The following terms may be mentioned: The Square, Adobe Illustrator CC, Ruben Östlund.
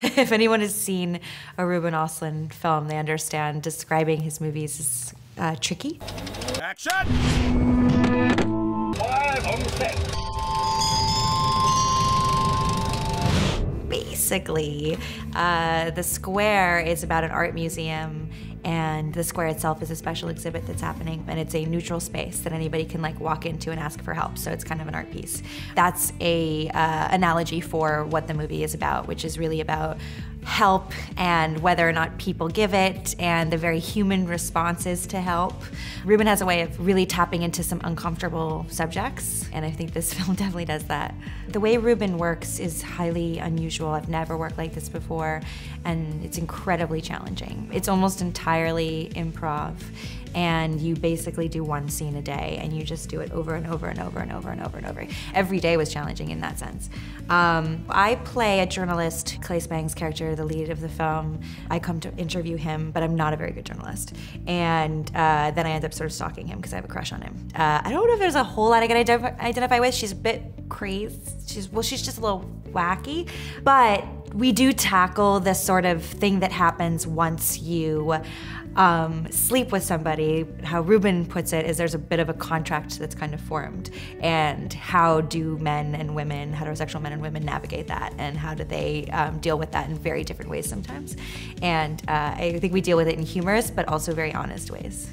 If anyone has seen a Ruben Östlund film, they understand describing his movies is tricky. Action! Live on set. Basically, The Square is about an art museum, and the square itself is a special exhibit that's happening, and it's a neutral space that anybody can like walk into and ask for help, so it's kind of an art piece. That's a analogy for what the movie is about, which is really about help and whether or not people give it and the very human responses to help. Ruben has a way of really tapping into some uncomfortable subjects, and I think this film definitely does that. The way Ruben works is highly unusual. I've never worked like this before, and it's incredibly challenging. It's almost entirely improv, and you basically do one scene a day, and you just do it over and over and over and over and over and over. Every day was challenging in that sense. I play a journalist, Clay Spang's character, the lead of the film. I come to interview him, but I'm not a very good journalist. And then I end up sort of stalking him because I have a crush on him. I don't know if there's a whole lot I can identify with. She's a bit crazy. She's just a little wacky, but we do tackle this sort of thing that happens once you sleep with somebody. How Ruben puts it is there's a bit of a contract that's kind of formed, and how do men and women, heterosexual men and women, navigate that, and how do they deal with that in very different ways sometimes. And I think we deal with it in humorous but also very honest ways.